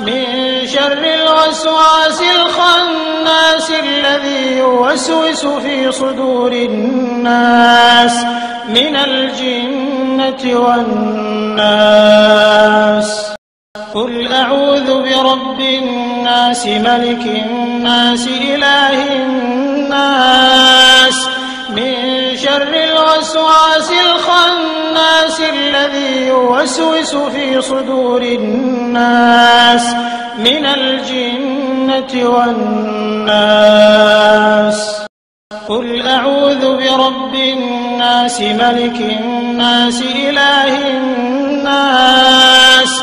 من شر الوسواس الخناس الذي يوسوس في صدور الناس من الجنة والناس. قل أعوذ برب الناس ملك الناس إله الناس من شر الوسواس الخناس الذي يوسوس في صدور الناس من الجنة والناس. قل أعوذ برب الناس ملك الناس إله الناس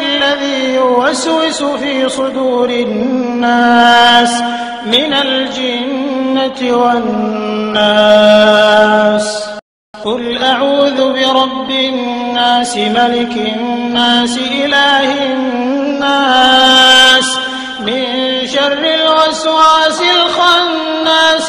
الذي يوسوس في صدور الناس من الجنة والناس. قل أعوذ برب الناس ملك الناس إله الناس من شر الوسواس الخناس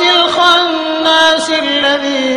الخناس الذي